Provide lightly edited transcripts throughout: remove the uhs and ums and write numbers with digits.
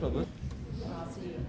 problem. I'll see you.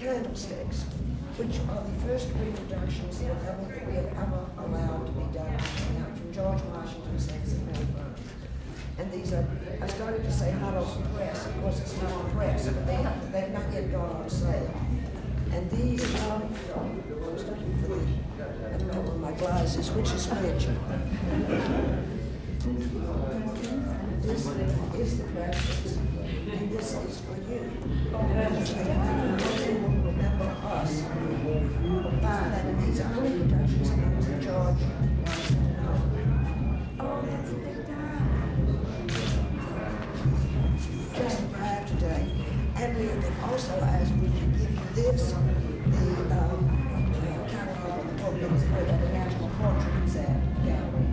Candlesticks, which are the first reproductions that we have ever allowed to be done from George Washington's Saxophone. And these are, I started to say hot off the press, of course it's not on press, but they've not yet gone on sale. And these are, I was looking for the, I don't know, my glasses, which is which. This is the practice. And this is for you. You remember us. And these are only productions of George Washington. Oh, that's a big time. Just arrived today. And we have also asked me to give you this, the catalog of the book that is put at the National Portrait Gallery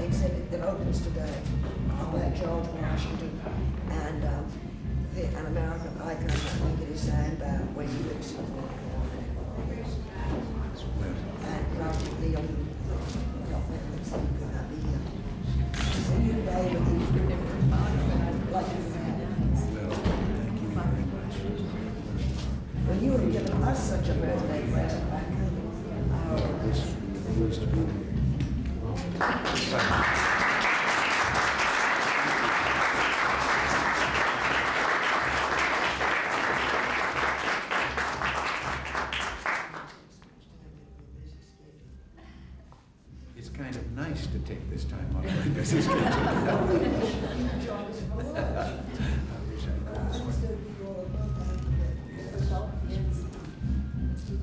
exhibit that opens today about George Washington. And an American icon, I think it is signed by Wendy Dixon. And Robert Neal, who don't make this look good idea. See you today with these different like you had. When you were giving us such a birthday present, I couldn't. Take this time off my business schedule.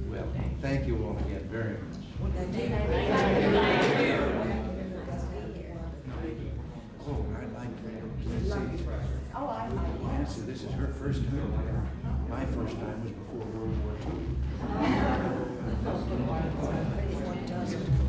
Well, thank you all again very much. Oh, I'd like to Nancy, this is her first time. My first time was before World War II.